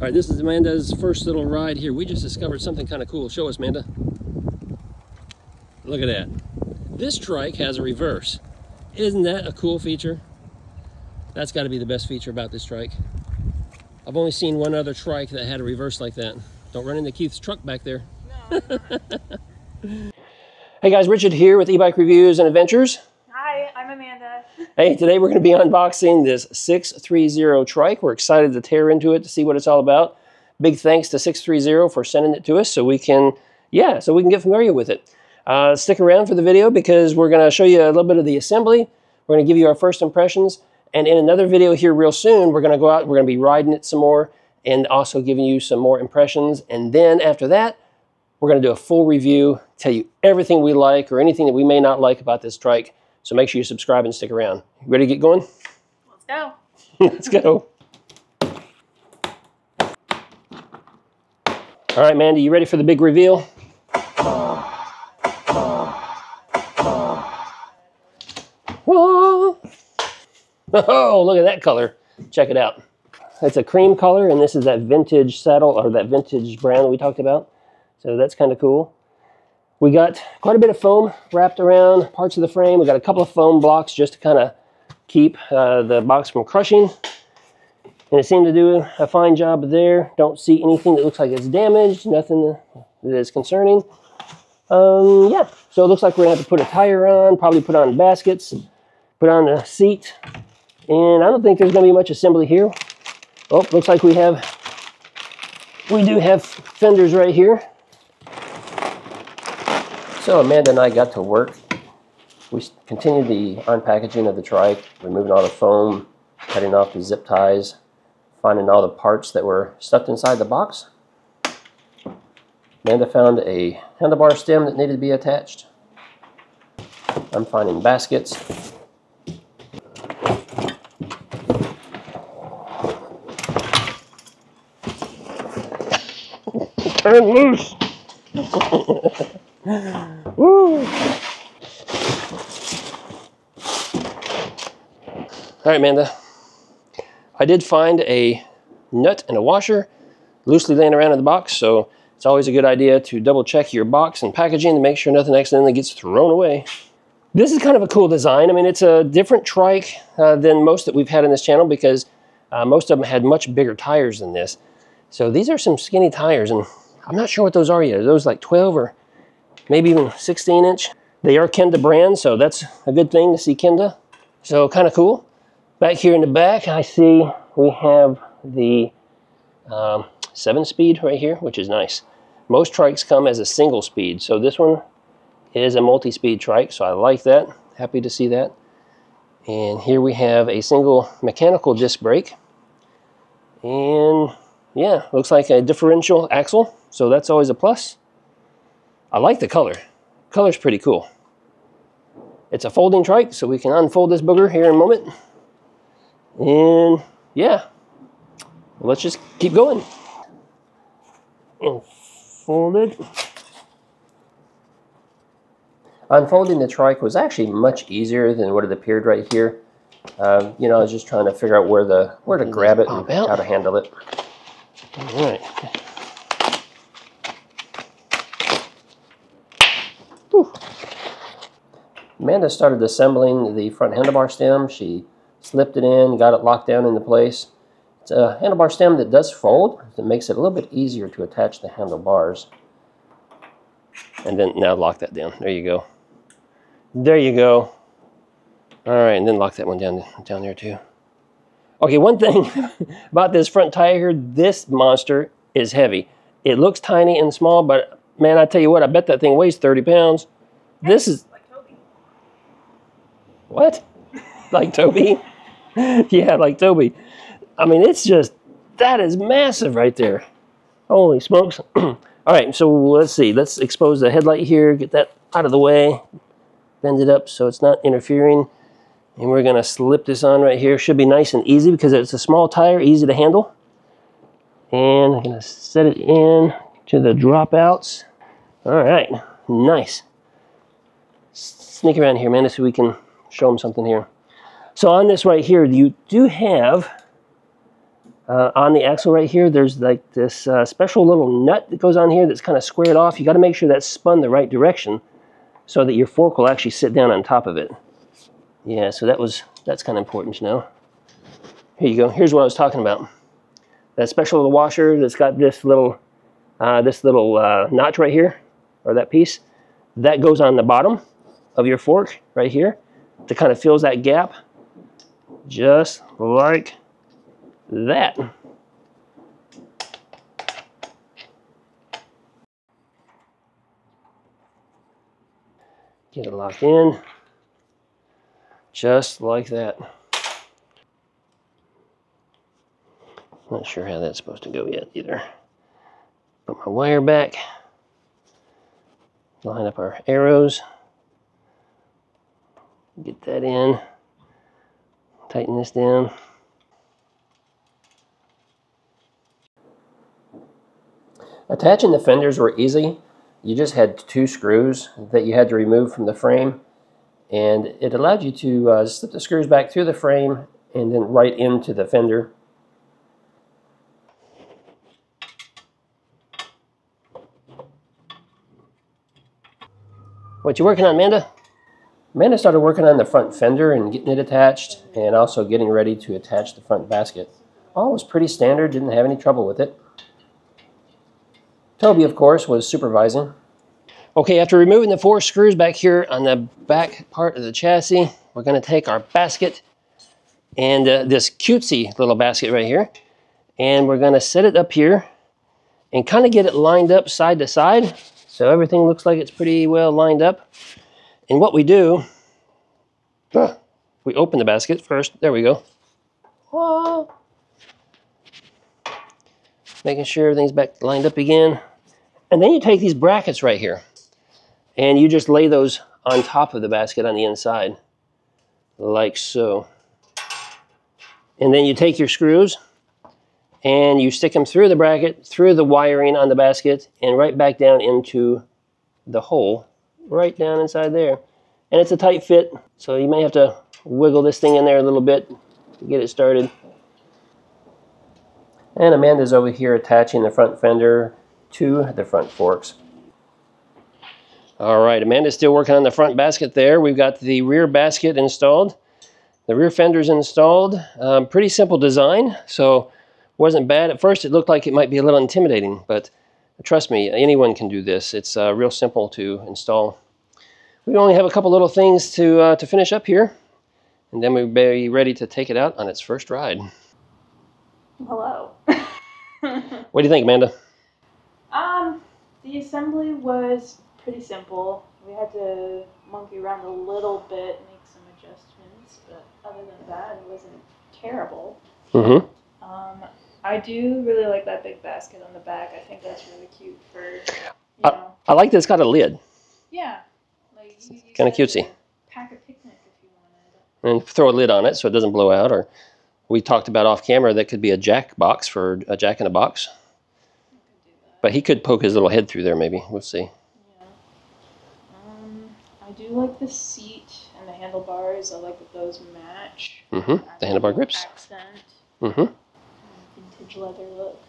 All right, this is Amanda's first little ride here. We just discovered something kind of cool. Show us, Amanda. Look at that. This trike has a reverse. Isn't that a cool feature? That's got to be the best feature about this trike. I've only seen one other trike that had a reverse like that. Don't run into Keith's truck back there. No. Hey guys, Richard here with eBike Reviews and Adventures. Hi, I'm Amanda. Hey, today we're going to be unboxing this 630 trike. We're excited to tear into it to see what it's all about. Big thanks to 630 for sending it to us so we can, get familiar with it. Stick around for the video because we're going to show you a little bit of the assembly. We're going to give you our first impressions. And in another video here real soon, we're going to go out, we're going to be riding it some more and also giving you some more impressions. And then after that, we're going to do a full review, tell you everything we like or anything that we may not like about this trike. So make sure you subscribe and stick around. Ready to get going? Let's go. Let's go. All right, Mandy, you ready for the big reveal? Whoa. Oh, look at that color. Check it out. It's a cream color, and this is that vintage saddle or that vintage brown that we talked about. So that's kind of cool. We got quite a bit of foam wrapped around parts of the frame. We got a couple of foam blocks just to kind of keep the box from crushing. And it seemed to do a fine job there. Don't see anything that looks like it's damaged, nothing that is concerning. Yeah, so it looks like we're gonna have to put a tire on, probably put on baskets, put on a seat. And I don't think there's gonna be much assembly here. Oh, looks like we do have fenders right here. So Amanda and I got to work. We continued the unpackaging of the trike, removing all the foam, cutting off the zip ties, finding all the parts that were stuffed inside the box. Amanda found a handlebar stem that needed to be attached. I'm finding baskets. Turn loose! Woo. All right, Amanda, I did find a nut and a washer loosely laying around in the box, so it's always a good idea to double check your box and packaging to make sure nothing accidentally gets thrown away. This is kind of a cool design. I mean, it's a different trike than most that we've had in this channel because most of them had much bigger tires than this. So these are some skinny tires, and I'm not sure what those are yet. Are those like 12 or maybe even 16 inch? They are Kenda brand, so that's a good thing to see Kenda. So kind of cool. Back here in the back, I see we have the 7-speed right here, which is nice. Most trikes come as a single speed, so this one is a multi-speed trike, so I like that. Happy to see that. And here we have a single mechanical disc brake. And yeah, looks like a differential axle, so that's always a plus. I like the color. Color's pretty cool. It's a folding trike, so we can unfold this booger here in a moment. And yeah, let's just keep going. And fold it. Unfolding the trike was actually much easier than what it appeared right here. You know, I was just trying to figure out where to grab it and how to handle it. All right. Amanda started assembling the front handlebar stem. She slipped it in, got it locked down into place. It's a handlebar stem that does fold. That makes it a little bit easier to attach the handlebars. And then now lock that down. There you go. There you go. All right, and then lock that one down there too. Okay, one thing about this front tire here, this monster is heavy. It looks tiny and small, but man, I tell you what, I bet that thing weighs 30 pounds. This is... What? Like Toby? Yeah, like Toby. I mean, it's just, that is massive right there. Holy smokes. All right, so let's see. Let's expose the headlight here, get that out of the way, bend it up so it's not interfering. And we're going to slip this on right here. Should be nice and easy because it's a small tire, easy to handle. And I'm going to set it in to the dropouts. All right, nice. Sneak around here, man, so we can show them something here. So on this right here, you do have on the axle right here, there's like this special little nut that goes on here that's kind of squared off. You got to make sure that's spun the right direction so that your fork will actually sit down on top of it. Yeah, so that's kind of important to know. Here you go. Here's what I was talking about. That special little washer that's got this little notch right here, or that piece, that goes on the bottom of your fork right here that kind of fills that gap, just like that. Get it locked in, just like that. Not sure how that's supposed to go yet either. Put my wire back, line up our arrows, get that in, tighten this down. Attaching the fenders were easy. You just had two screws that you had to remove from the frame, and it allowed you to slip the screws back through the frame and then right into the fender. What you working on, Amanda? Amanda started working on the front fender and getting it attached, and also getting ready to attach the front basket. All was pretty standard, didn't have any trouble with it. Toby, of course, was supervising. Okay, after removing the four screws back here on the back part of the chassis, we're going to take our basket, and this cutesy little basket right here, and we're going to set it up here and kind of get it lined up side to side. So everything looks like it's pretty well lined up. And what we do, we open the basket first. There we go. Oh. Making sure everything's back lined up again. And then you take these brackets right here and you just lay those on top of the basket on the inside, like so. And then you take your screws and you stick them through the bracket, through the wiring on the basket, and right back down into the hole, right down inside there. And it's a tight fit, so you may have to wiggle this thing in there a little bit to get it started. And Amanda's over here attaching the front fender to the front forks. All right, Amanda's still working on the front basket there. We've got the rear basket installed. The rear fender's installed. Pretty simple design, so wasn't bad. At first it looked like it might be a little intimidating, but trust me, anyone can do this. It's real simple to install. We only have a couple little things to finish up here, and then we'll be ready to take it out on its first ride. Hello. What do you think, Amanda? The assembly was pretty simple. We had to monkey around a little bit, make some adjustments, but other than that, it wasn't terrible. Mm-hmm. I do really like that big basket on the back. I think that's really cute for, you know. I like that it's got a lid. Yeah. Like you kind of cutesy. Pack a picnic if you wanted. And throw a lid on it so it doesn't blow out. Or we talked about off camera, that could be a jack box for a jack in a box. You could do that. But he could poke his little head through there maybe. We'll see. Yeah. I do like the seat and the handlebars. I like that those match. Mm-hmm. The handlebar grips. Accent. Mm-hmm. Vintage leather look.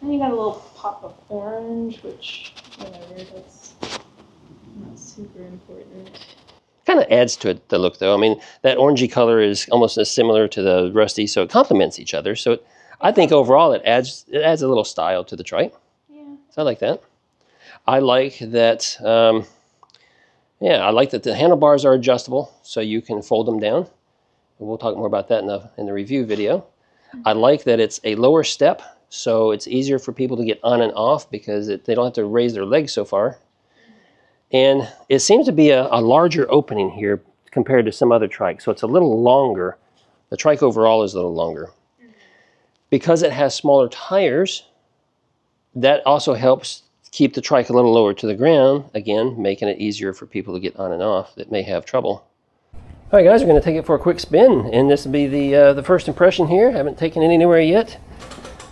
And you got a little pop of orange, which, whatever, that's not super important. Kind of adds to it, the look, though. I mean, that orangey color is almost as similar to the rusty, so it complements each other. So I think overall it adds a little style to the trike. Yeah. So I like that. I like that, yeah, I like that the handlebars are adjustable, so you can fold them down. And we'll talk more about that in the review video. I like that it's a lower step, so it's easier for people to get on and off because they don't have to raise their legs so far. And it seems to be a larger opening here compared to some other trike, so it's a little longer. The trike overall is a little longer. Because it has smaller tires, that also helps keep the trike a little lower to the ground, again, making it easier for people to get on and off that may have trouble. All right, guys, we're going to take it for a quick spin, and this will be the first impression here. I haven't taken it anywhere yet,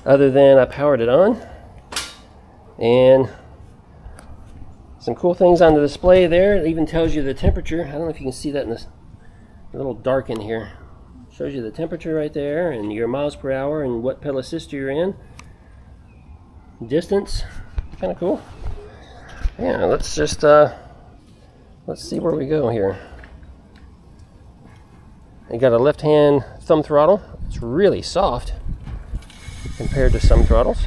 other than I powered it on. And some cool things on the display there. It even tells you the temperature. I don't know if you can see that in this little dark in here. Shows you the temperature right there and your miles per hour and what pedal assist you're in. Distance, kind of cool. Yeah, let's just let's see where we go here. You got a left-hand thumb throttle. It's really soft compared to some throttles.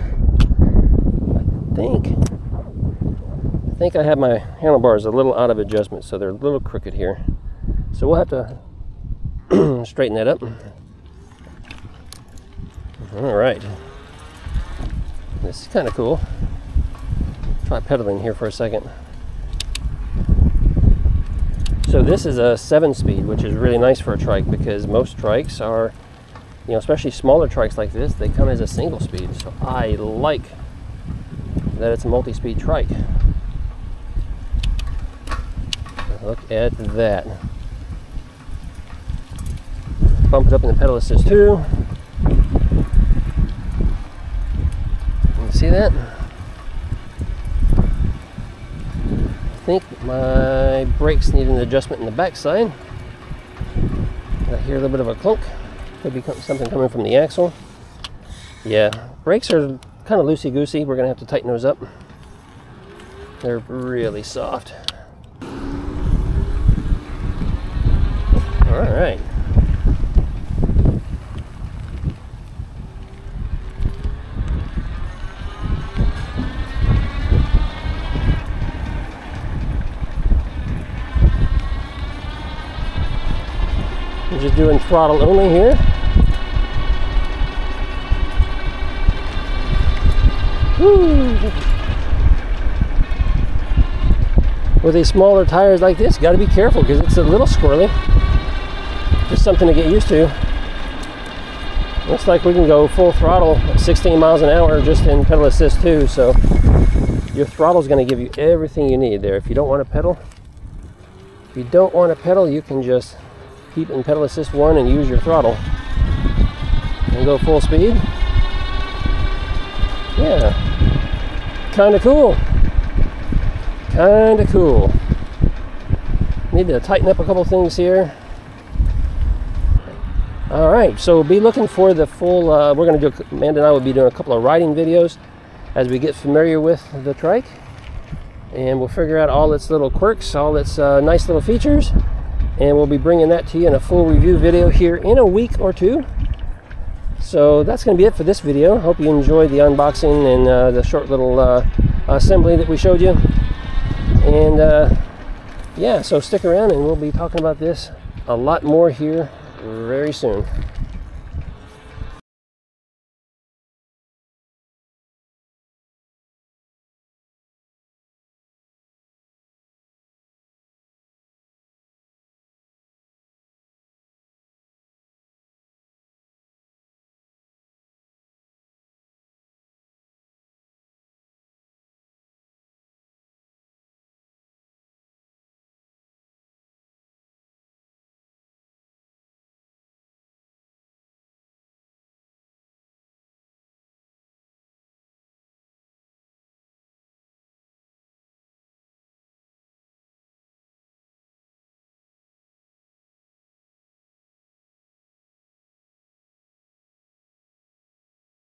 I think I have my handlebars a little out of adjustment, so they're a little crooked here. So we'll have to straighten that up. All right, this is kind of cool. Try pedaling here for a second. So this is a 7-speed, which is really nice for a trike, because most trikes are, you know, especially smaller trikes like this, they come as a single speed. So I like that it's a multi-speed trike. Look at that. Bump it up in the pedal assist too. You see that? I think my brakes need an adjustment in the back side. I hear a little bit of a clunk. Could be something coming from the axle. Yeah, brakes are kind of loosey-goosey. We're going to have to tighten those up. They're really soft. All right. We're just doing throttle only here. Woo. With these smaller tires like this, got to be careful because it's a little squirrely. Just something to get used to. Looks like we can go full throttle at 16 miles an hour just in pedal assist too. So your throttle is going to give you everything you need there. If you don't want to pedal, you can just keep in pedal assist 1 and use your throttle and go full speed. Yeah, kind of cool. Need to tighten up a couple things here. All right, so be looking for the full we're going to do, Amanda and I will be doing a couple of riding videos as we get familiar with the trike, and we'll figure out all its little quirks, all its nice little features. And we'll be bringing that to you in a full review video here in a week or two. So that's going to be it for this video. Hope you enjoyed the unboxing and the short little assembly that we showed you. And yeah, so stick around and we'll be talking about this a lot more here very soon.